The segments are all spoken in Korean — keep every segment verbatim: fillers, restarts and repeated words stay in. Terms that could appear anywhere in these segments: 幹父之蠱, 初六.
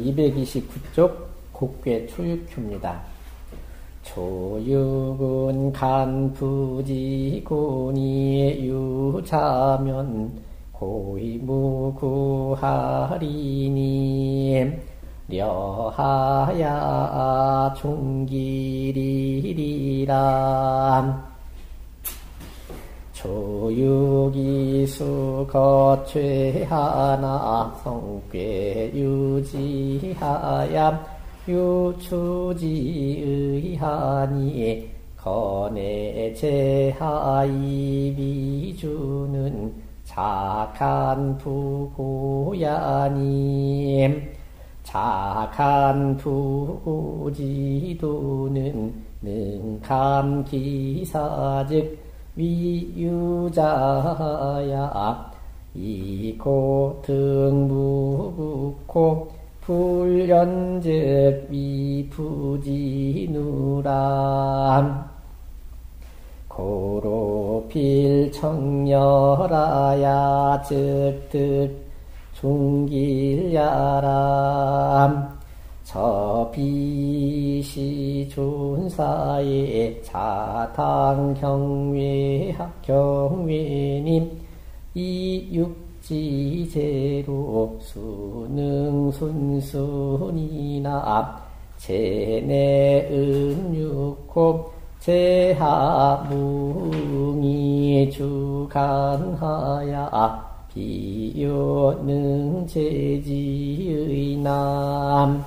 이백이십구 쪽 곡괴 초육효입니다. 초육은 간부지군이 유자면 고이무구하리니 려하야 중길이리라. 초육이수 거최하나 성괴 유지하야 유추지의하니 건애제하이비주는 착한 부고야니 착한 부고지도는 능감기사즉 위유자야. 이코 등무부코 불연즉 위부지누라. 고로필청여라야 즉득 중길야람. 저비시존사의 자당경외학경외님 이육지제로 수능순순이나 제내음육곱 제하무이 주간하야 비요능제지의남.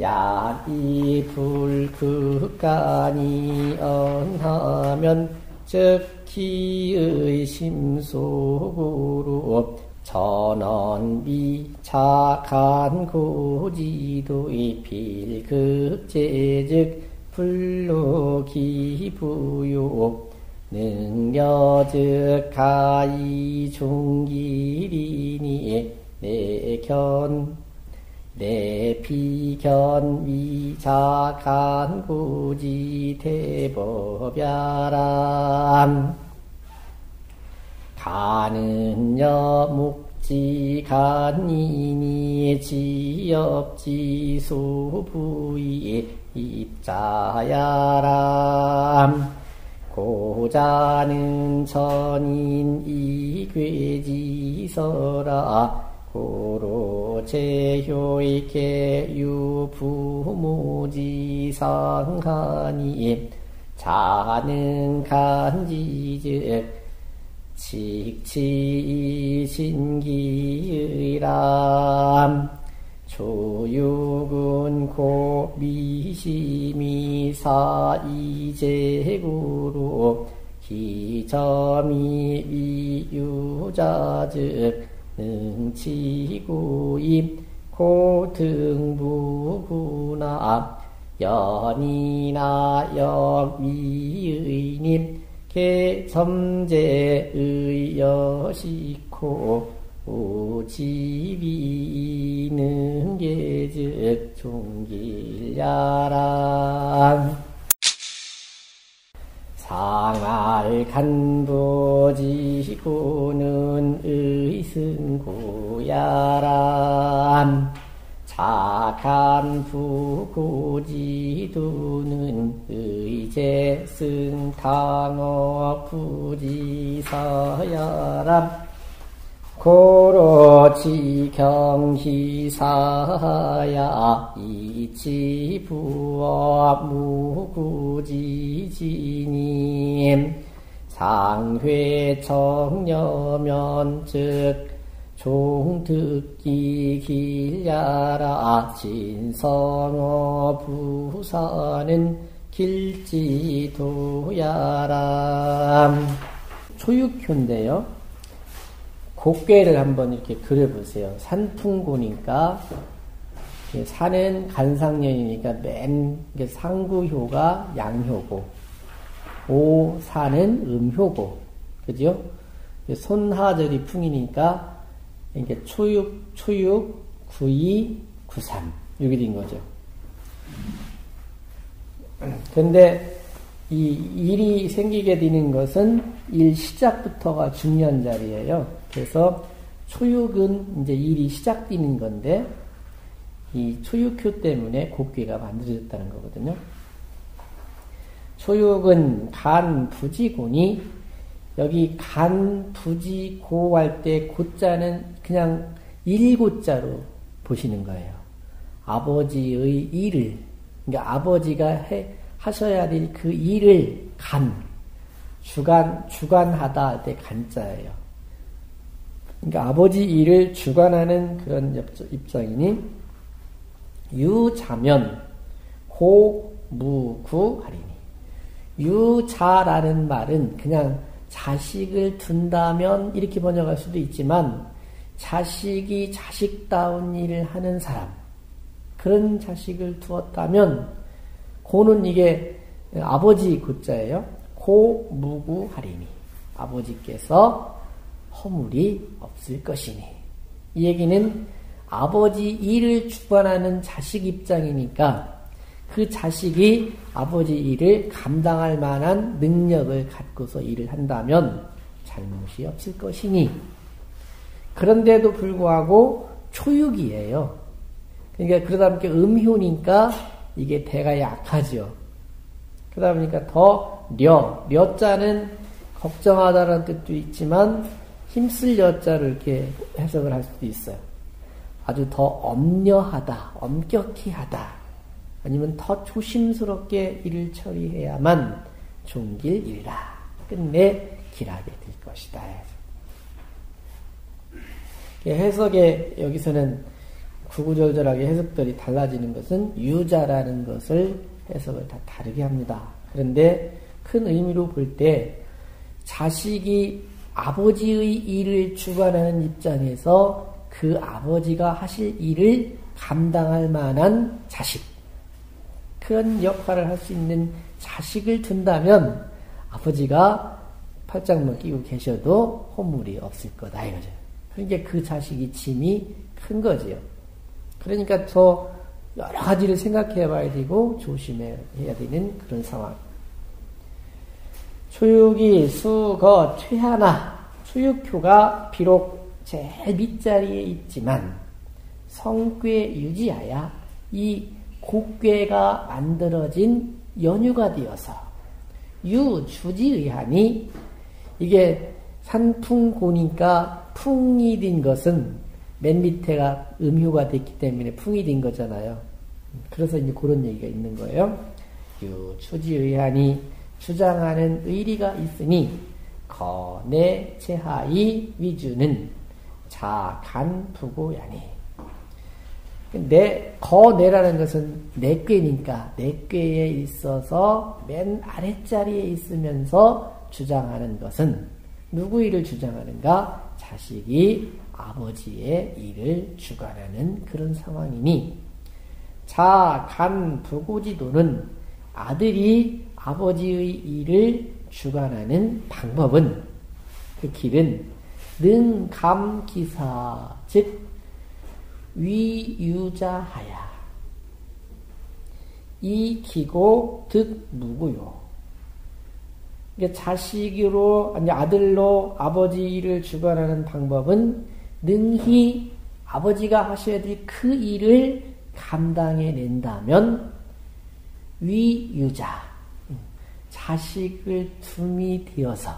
야이불극간이 언하면 즉희의 심속으로 전원미착한 고지도의 필극제즉 불로기부요. 능여즉 가이중길이니 내견 내 비견 위자간 고지 대법야람. 가는여 묵지간이니 지엽지소부의 입자야람. 고자는 전인 이괴지서라. 고로 제효이케 유부모지상하니 자는 간지즉 직치신기의람. 초육은 고미심이사이재구로 기점이 위유자즉 능치구입 고등부구나. 연이나 역미의님 개점제의 여시코 우지비능계즉 종길야랑. 상할 간부지구는 의승구야람. 착한 부고지도는 의제승강어부지서야람. 고로지경희사야 이치부어무구지지님. 상회청여면 즉 종특기길야라. 진성어부사는 길지도야람. 초육효인데요, 곡괴를 한번 이렇게 그려보세요. 산풍고니까, 산은 간상년이니까 맨 상구효가 양효고, 오산은 음효고, 그죠? 손하절이 풍이니까, 이렇게 초육, 초육, 구이, 구삼. 이렇게 된 거죠. 근데, 이 일이 생기게 되는 것은 일 시작부터가 중요한 자리예요. 그래서 초육은 이제 일이 시작되는 건데 이 초육효 때문에 곡괴가 만들어졌다는 거거든요. 초육은 간부지고니, 여기 간부지고 할 때 고자는 그냥 일고자로 보시는 거예요. 아버지의 일을, 그러니까 아버지가 해, 하셔야 될 그 일을 간, 주관, 주관하다 할 때 간자예요. 그러니까 아버지 일을 주관하는 그런 입장이니, 유자면 고무구하리니, 유자라는 말은 그냥 자식을 둔다면 이렇게 번역할 수도 있지만, 자식이 자식다운 일을 하는 사람, 그런 자식을 두었다면 고는 이게 아버지 고자예요. 고무구하리니, 아버지께서 허물이 없을 것이니, 이 얘기는 아버지 일을 주관하는 자식 입장이니까 그 자식이 아버지 일을 감당할 만한 능력을 갖고서 일을 한다면 잘못이 없을 것이니, 그런데도 불구하고 초육이에요. 그러니까 그러다 보니까 음효니까 이게 대가 약하죠. 그러다 보니까 더 려, 려 자는 걱정하다라는 뜻도 있지만 힘쓸 려 자를 이렇게 해석을 할 수도 있어요. 아주 더 엄려하다, 엄격히 하다, 아니면 더 조심스럽게 일을 처리해야만 종길이라, 끝내 길하게 될 것이다. 해석에 여기서는 구구절절하게 해석들이 달라지는 것은 유자라는 것을 해석을 다 다르게 합니다. 그런데 큰 의미로 볼 때 자식이 아버지의 일을 주관하는 입장에서 그 아버지가 하실 일을 감당할 만한 자식, 그런 역할을 할 수 있는 자식을 둔다면 아버지가 팔짱만 끼고 계셔도 허물이 없을 거다 이거죠. 그러니까 그 자식이 짐이 큰 거지요. 그러니까 더 여러 가지를 생각해 봐야 되고 조심해야 되는 그런 상황. 초육이 수거 퇴하나, 초육효가 비록 제일 밑자리에 있지만 성궤 유지하야 이 곡궤가 만들어진 연유가 되어서 유주지의하니, 이게 산풍고니까 풍이 된 것은 맨 밑에가 음효가 됐기 때문에 풍이 된 거잖아요. 그래서 이제 그런 얘기가 있는 거예요. 유주지의하니, 주장하는 의리가 있으니, 거내 제하이 위주는 자, 간, 부고, 야니. 내, 거, 내라는 것은 내 꾀니까, 내 꾀에 있어서 맨 아랫자리에 있으면서 주장하는 것은 누구 일을 주장하는가? 자식이 아버지의 일을 주관하는 그런 상황이니, 자, 간, 부고지도는 아들이 아버지의 일을 주관하는 방법은, 그 길은 능감기사, 즉 위유자하야 이기고 득무고요. 그러니까 자식으로, 아니 아들로 아버지 일을 주관하는 방법은 능히 아버지가 하셔야 될 그 일을 감당해낸다면 위유자, 자식을 둠이 되어서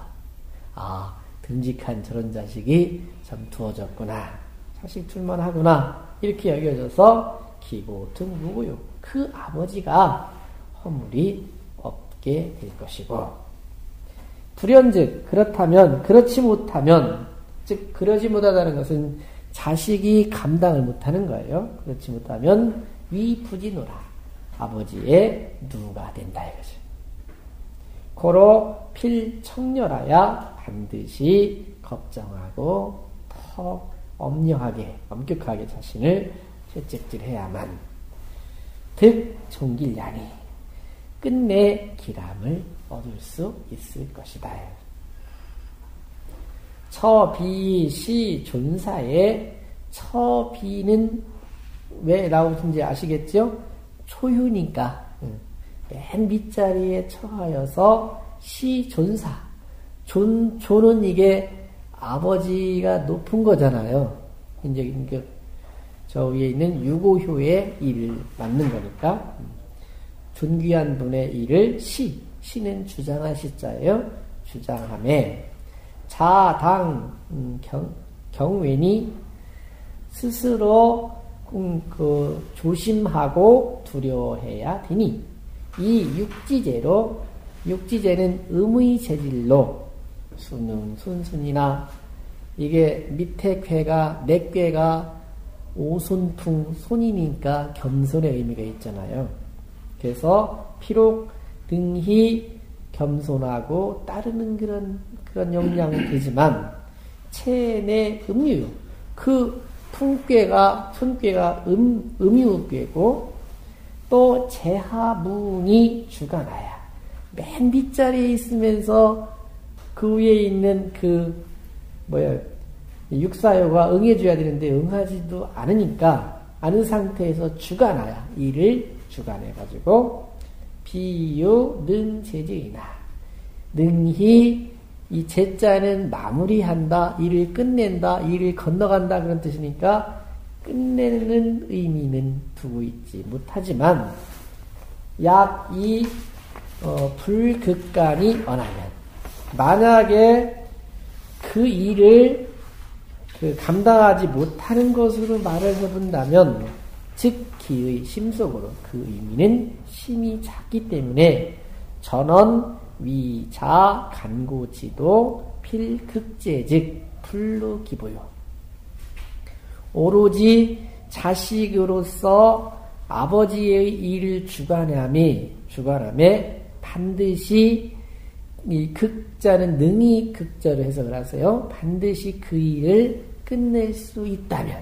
아, 듬직한 저런 자식이 참 두어졌구나, 자식 둘만 하구나, 이렇게 여겨져서 기고 등무고요. 그 아버지가 허물이 없게 될 것이고, 불현즉 그렇다면, 그렇지 못하면, 즉 그러지 못하다는 것은 자식이 감당을 못하는 거예요. 그렇지 못하면 위부지노라, 아버지의 누가 된다 이거죠. 고로 필청렬하야 반드시 걱정하고 더 엄려하게, 엄격하게 자신을 채찍질해야만 득 종길야니, 끝내 길함을 얻을 수 있을 것이다. 처비시 존사의 처비는 왜 나오신지 아시겠죠? 초유니까 맨 밑자리에 처하여서 시존사. 존, 존은 이게 아버지가 높은 거잖아요. 이제 저 위에 있는 유고효의 일을 맞는 거니까. 존귀한 분의 일을 시. 시는 주장할 시자예요. 주장함에. 자당, 음, 경, 경외니 스스로 음, 그 조심하고 두려워해야 되니 이 육지제로 육지제는 음의 재질로 수능, 순순이나 이게 밑에 꾀가 내 꾀가 오손풍 손이니까 겸손의 의미가 있잖아요. 그래서 비록 능히 겸손하고 따르는 그런 그런 역량은 되지만 체내 음유 그 풍꾀가, 손꾀가 음, 음유꾀고, 또 재하무응이 주가나야. 맨 밑자리에 있으면서 그 위에 있는 그, 뭐야, 육사요가 응해줘야 되는데 응하지도 않으니까, 않은 상태에서 주가나야. 이를 주관해가지고, 비유 능재지이나. 능히, 이 제자는 마무리한다, 일을 끝낸다, 일을 건너간다 그런 뜻이니까 끝내는 의미는 두고 있지 못하지만 약 이 어, 불극간이 원하면 만약에 그 일을 그 감당하지 못하는 것으로 말을 해본다면 즉 기의 심속으로 그 의미는 심이 작기 때문에 전원 위자 간고지도 필극제즉 불루기보요. 오로지 자식으로서 아버지의 일을 주관함이 주관함에 반드시 이 극자는 능히 극자로 해석을 하세요. 반드시 그 일을 끝낼 수 있다면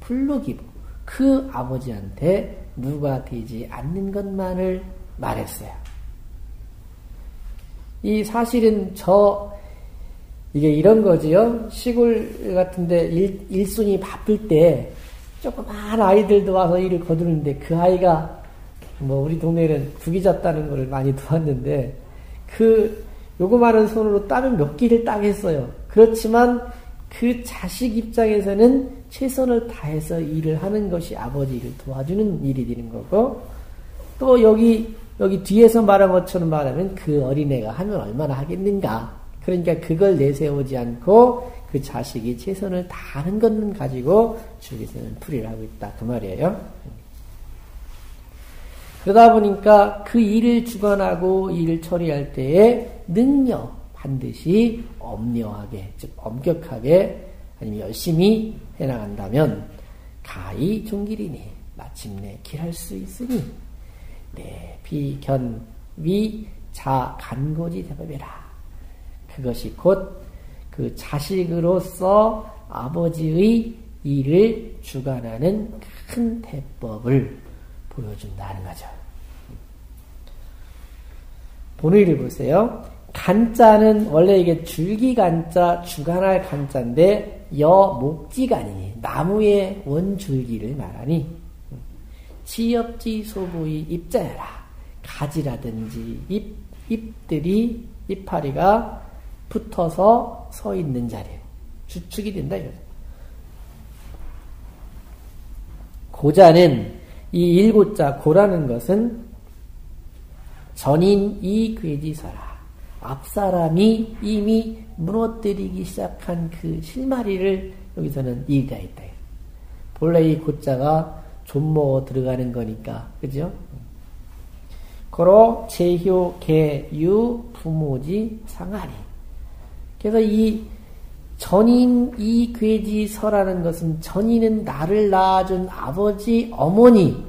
불루기보 그 아버지한테 누가 되지 않는 것만을 말했어요. 이 사실은 저, 이게 이런 거지요. 시골 같은데 일, 일순이 바쁠 때 조그만 아이들도 와서 일을 거두는데 그 아이가 뭐 우리 동네에는 구기 잡다는 거를 많이 도왔는데 그 요구만한 손으로 다른 몇 끼를 딱 했어요. 그렇지만 그 자식 입장에서는 최선을 다해서 일을 하는 것이 아버지를 도와주는 일이 되는 거고 또 여기 여기 뒤에서 말한 것처럼 말하면 그 어린애가 하면 얼마나 하겠는가. 그러니까 그걸 내세우지 않고 그 자식이 최선을 다하는 것만 가지고 주기서는 풀이를 하고 있다. 그 말이에요. 그러다 보니까 그 일을 주관하고 일을 처리할 때에 능력 반드시 엄려하게, 즉 엄격하게 아니면 열심히 해나간다면 가히 종길이니 마침내 길할 수 있으니 네, 비견, 위, 자, 간고지 대법이라. 그것이 곧 그 자식으로서 아버지의 일을 주관하는 큰 대법을 보여준다는 거죠. 본의를 보세요. 간자는 원래 이게 줄기 간자, 주관할 간자인데 여, 목지간이니 나무의 원줄기를 말하니 지엽지 소부의 입자여라. 가지라든지 잎, 잎들이, 잎파리가 붙어서 서 있는 자리. 주축이 된다. 이거죠. 고자는 이 일고자 고라는 것은 전인 이 괴지서라. 앞사람이 이미 무너뜨리기 시작한 그 실마리를 여기서는 이가 있다. 본래 이 고자가 존모 들어가는 거니까, 그죠? 고로 제효, 개, 유, 부모지, 상하리. 그래서 이 전인, 이 괴지서라는 것은 전인은 나를 낳아준 아버지, 어머니,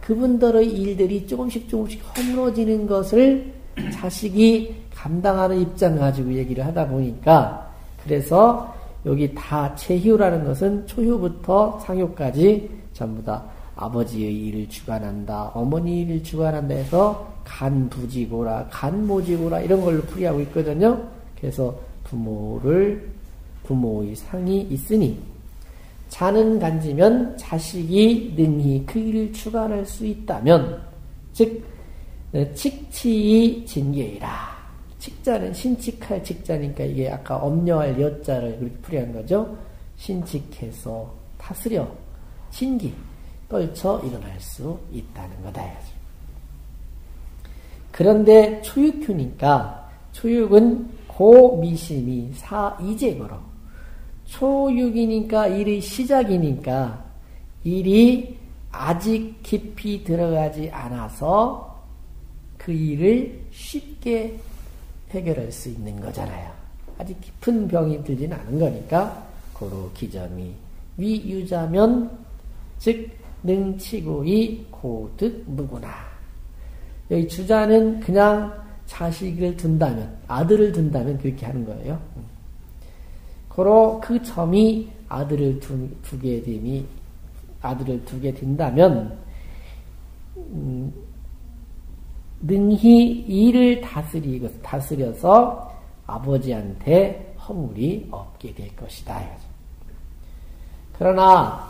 그분들의 일들이 조금씩 조금씩 허물어지는 것을 자식이 감당하는 입장 가지고 얘기를 하다 보니까, 그래서 여기 다 제효라는 것은 초효부터 상효까지 전부 다 아버지의 일을 주관한다, 어머니 일을 주관한다 해서 간부지고라, 간모지고라 이런 걸로 풀이하고 있거든요. 그래서 부모를, 부모의 상이 있으니 자는 간지면 자식이 능히 그 일을 주관할 수 있다면 즉 칙치이 진예이라. 칙자는 신칙할 칙자니까 이게 아까 엄려할 여자를 이렇게 풀이한 거죠. 신칙해서 다스려 신기 떨쳐 일어날 수 있다는 거다. 그런데 초육효니까 초육은 고미심이 사이재거로, 초육이니까 일이 시작이니까 일이 아직 깊이 들어가지 않아서 그 일을 쉽게 해결할 수 있는 거잖아요. 아직 깊은 병이 들진 않은 거니까 고로 기점이 위유자면 즉 능치고이 고득 무구나. 여기 주자는 그냥 자식을 둔다면, 아들을 둔다면 그렇게 하는 거예요. 고로 그 점이 아들을 두, 두게 됨이 아들을 두게 된다면 음, 능히 이를 다스리고, 다스려서 아버지한테 허물이 없게 될 것이다. 그러나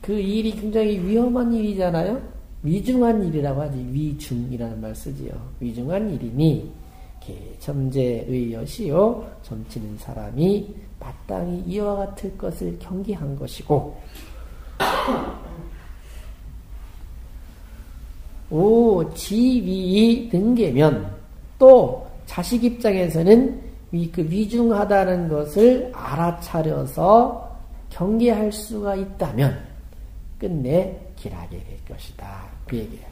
그 일이 굉장히 위험한 일이잖아요. 위중한 일이라고 하지. 위중이라는 말 쓰지요. 위중한 일이니 점재의 여시요 점치는 사람이 마땅히 이와 같을 것을 경계한 것이고 오 지위이 등계면 또 자식 입장에서는 위, 그 위중하다는 것을 알아차려서 경계할 수가 있다면 끝내 길하게 될 것이다. 그 얘기예요.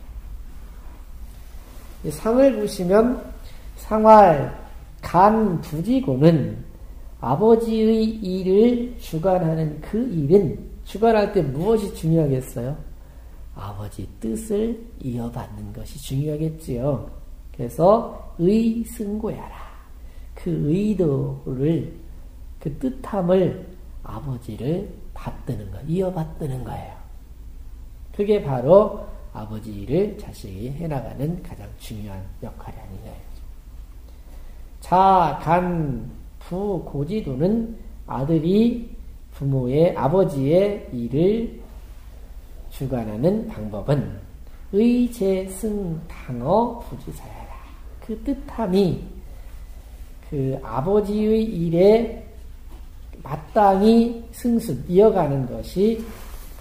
상을 보시면 상활 간부지고는 아버지의 일을 주관하는 그 일은 주관할 때 무엇이 중요하겠어요? 아버지 뜻을 이어받는 것이 중요하겠지요. 그래서 의승고야라. 그 의도를, 그 뜻함을 아버지를 받드는 거, 이어받드는 거예요. 그게 바로 아버지 일을 자식이 해나가는 가장 중요한 역할이 아니냐. 자, 간, 부, 고지도는 아들이 부모의, 아버지의 일을 주관하는 방법은 의재승 당어 부지사야라. 그 뜻함이 그 아버지의 일에 마땅히 승승 이어가는 것이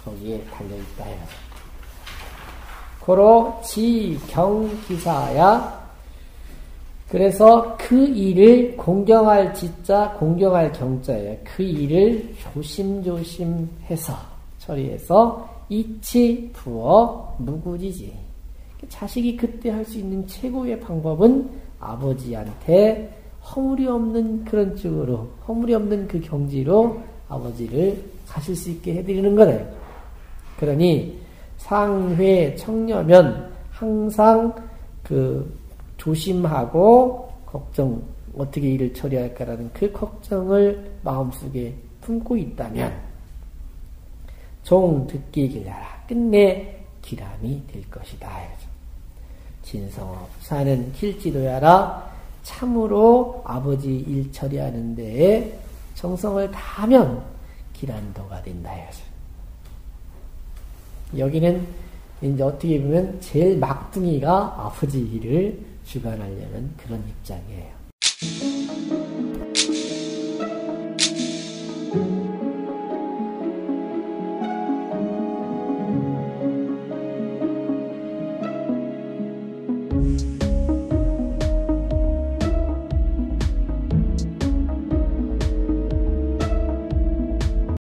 거기에 달려있다. 고로 지경기사야. 그래서 그 일을 공경할 지자, 공경할 경자예요. 그 일을 조심조심 해서 처리해서 이치 부어 무구지지. 자식이 그때 할 수 있는 최고의 방법은 아버지한테 허물이 없는 그런 쪽으로, 허물이 없는 그 경지로 아버지를 가실 수 있게 해드리는 거네요. 그러니 상회 청려면 항상 그 조심하고 걱정, 어떻게 일을 처리할까라는 그 걱정을 마음속에 품고 있다면 종 듣기 길라라. 끝내 길함이 될 것이다. 진성업 사는 길지도야라. 참으로 아버지 일 처리하는 데에 정성을 다하면 길안도가 된다. 여기는 이제 어떻게 보면 제일 막둥이가 아버지 일을 주관하려는 그런 입장이에요.